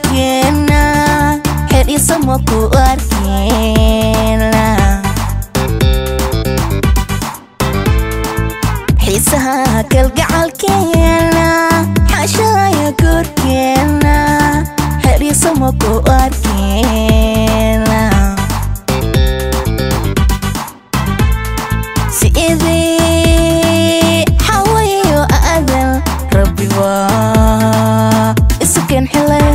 kena heri semua ku arkela حسها كالقعل كينا حشايا كوركينا هري صمك واركينا سيدي حوي وأذل ربي وا السكن حلي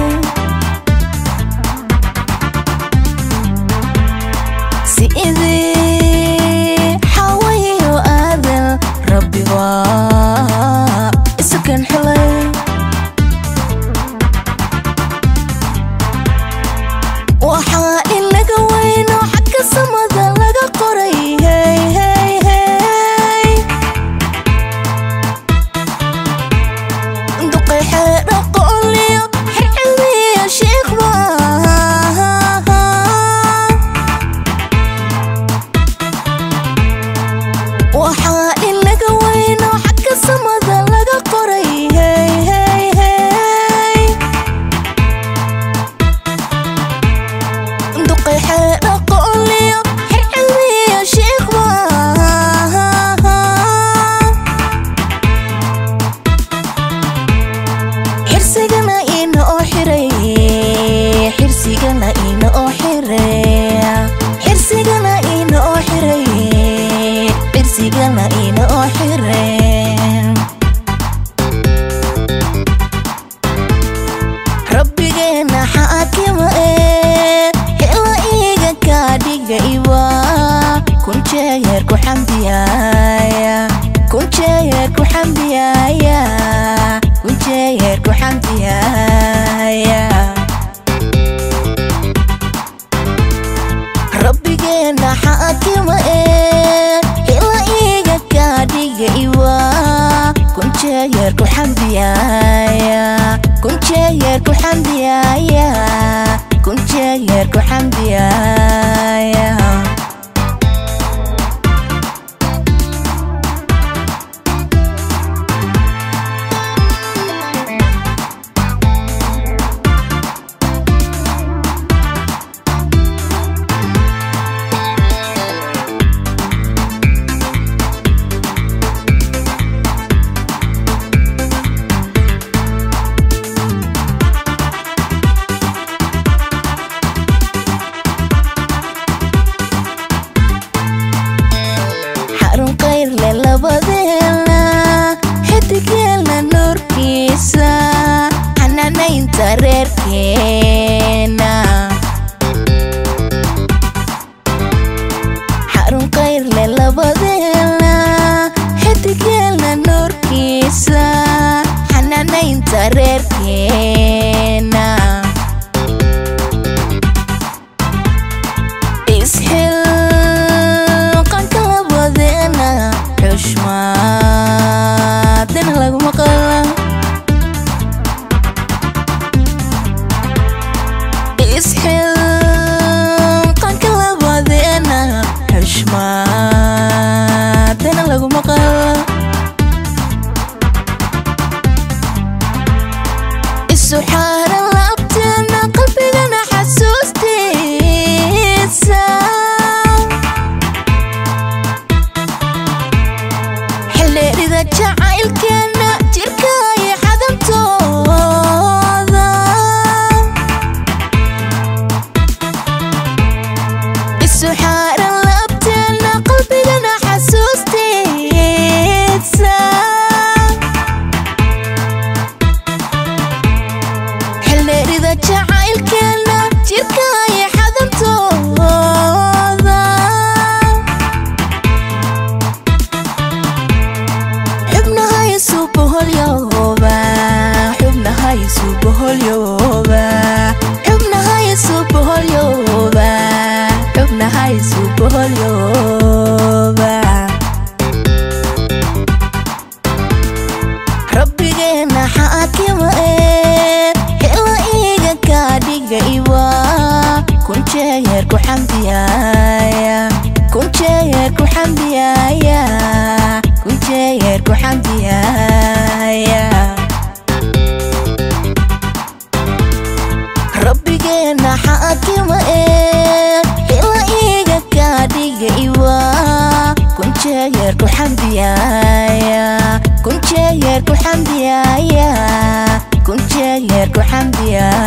سيدي السكن حلي وحائل لقوين وحك الصمد لقى قري هاي هاي هاي دقي حيرة قولي حلمي يا شيخ وحائل لقوين وحك الصمد حرسينا إنه أحرى حرسينا إنه أحرى حرسينا إنه أحرى ربي جنا حاتم هلا إيجا كادي جايبا كنت يركو حمديا كنت يركو حمديا كنت يركو حمديا ربنا حاكم إلا إيجا كاديجا إيوا كنت يركو حمديا كنت يركو حمديا كنت يركو حمديا بدلنا حتكلنا نور كيسا أنا نين ترير كينا حرم قير للا بدلنا حتكلنا نور كيسا أنا نين ترير كينا السحارة لابتنا قلبي أنا حسوس تيسا حلي إذا جعل كنا جركاي حذم توضا السحارة لابتنا قلبي أنا حسوس تيسا جعل كلا جركاي حذم توضا حبنا هاي صوبه اليوبا حبنا هاي صوبه اليوبا حبنا هاي صوبه اليوبا حبنا هاي صوبه اليوبا ربي جينا حاكم كنت يركو حمديا كنت يركو حمديا كنت يركو حمديا كنا حقك ما إيه إلا إيجا كادي إيوا كنت شاير كل حمدي يا كنت شاير كل حمدي يا